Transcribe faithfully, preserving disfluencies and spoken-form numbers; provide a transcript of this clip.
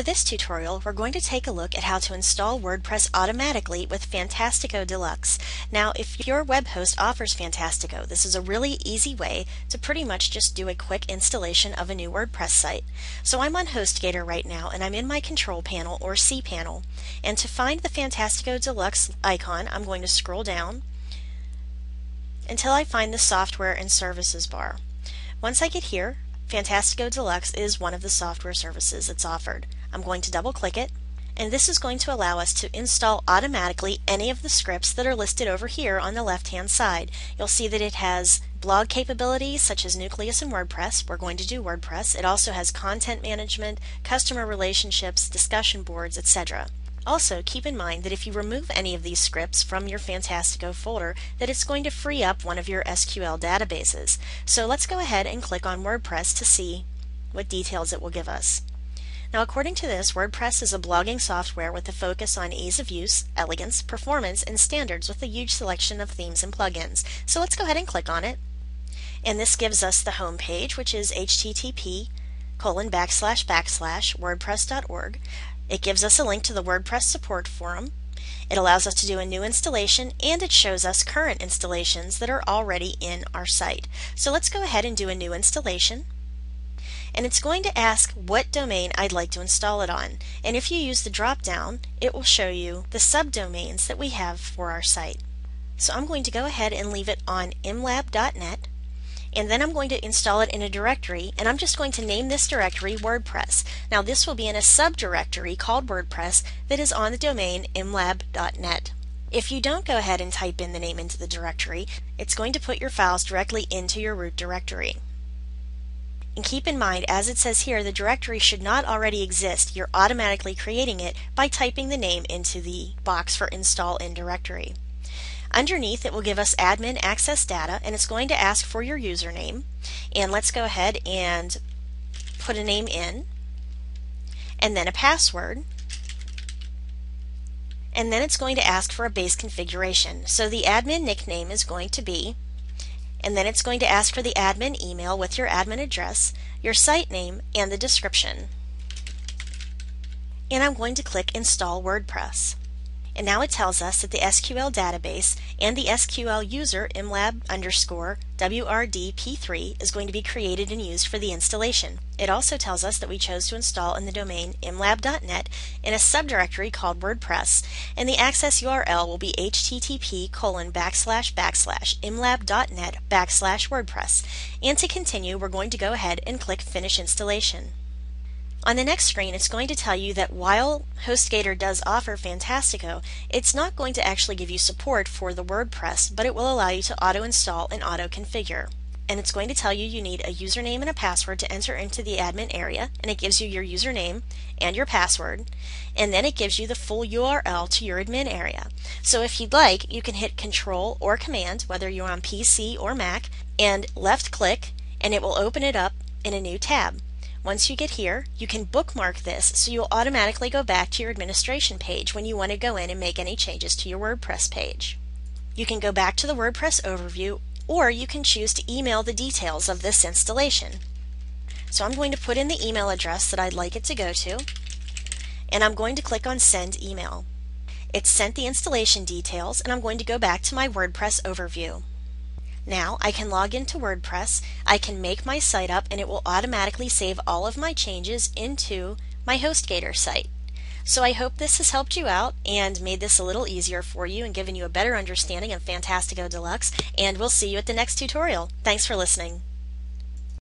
For this tutorial, we're going to take a look at how to install WordPress automatically with Fantastico Deluxe. Now, if your web host offers Fantastico, this is a really easy way to pretty much just do a quick installation of a new WordPress site. So I'm on HostGator right now, and I'm in my control panel, or cPanel. And to find the Fantastico Deluxe icon, I'm going to scroll down until I find the Software and Services bar. Once I get here, Fantastico Deluxe is one of the software services that's offered. I'm going to double click it, and this is going to allow us to install automatically any of the scripts that are listed over here on the left hand side. You'll see that it has blog capabilities such as Nucleus and WordPress. We're going to do WordPress. It also has content management, customer relationships, discussion boards, et cetera. Also, keep in mind that if you remove any of these scripts from your Fantastico folder, that it's going to free up one of your S Q L databases. So let's go ahead and click on WordPress to see what details it will give us. Now, according to this, WordPress is a blogging software with a focus on ease of use, elegance, performance, and standards with a huge selection of themes and plugins. So let's go ahead and click on it. And this gives us the home page, which is H T T P colon backslash backslash wordpress dot org. It gives us a link to the WordPress support forum. It allows us to do a new installation, and it shows us current installations that are already in our site. So let's go ahead and do a new installation. And it's going to ask what domain I'd like to install it on. And if you use the drop-down, it will show you the subdomains that we have for our site. So I'm going to go ahead and leave it on imlab dot net. And then I'm going to install it in a directory, and I'm just going to name this directory WordPress. Now, this will be in a subdirectory called WordPress that is on the domain imlab dot net. If you don't go ahead and type in the name into the directory, it's going to put your files directly into your root directory. And keep in mind, as it says here, the directory should not already exist. You're automatically creating it by typing the name into the box for install in directory. Underneath, it will give us admin access data, and it's going to ask for your username. And let's go ahead and put a name in, and then a password. And then it's going to ask for a base configuration. So the admin nickname is going to be, and then it's going to ask for the admin email with your admin address, your site name, and the description. And I'm going to click Install WordPress. And now it tells us that the S Q L database and the S Q L user imlab underscore wrdp3 is going to be created and used for the installation. It also tells us that we chose to install in the domain imlab dot net in a subdirectory called WordPress, and the access U R L will be H T T P colon backslash backslash imlab dot net backslash WordPress. And to continue, we're going to go ahead and click Finish Installation. On the next screen, it's going to tell you that while HostGator does offer Fantastico, it's not going to actually give you support for the WordPress, but it will allow you to auto-install and auto-configure. And it's going to tell you you need a username and a password to enter into the admin area, and it gives you your username and your password, and then it gives you the full U R L to your admin area. So if you'd like, you can hit Control or Command, whether you're on P C or Mac, and left-click, and it will open it up in a new tab. Once you get here, you can bookmark this, so you'll automatically go back to your administration page when you want to go in and make any changes to your WordPress page. You can go back to the WordPress overview, or you can choose to email the details of this installation. So I'm going to put in the email address that I'd like it to go to, and I'm going to click on Send Email. It's sent the installation details, and I'm going to go back to my WordPress overview. Now I can log into WordPress, I can make my site up, and it will automatically save all of my changes into my HostGator site. So I hope this has helped you out and made this a little easier for you and given you a better understanding of Fantastico Deluxe, and we'll see you at the next tutorial. Thanks for listening.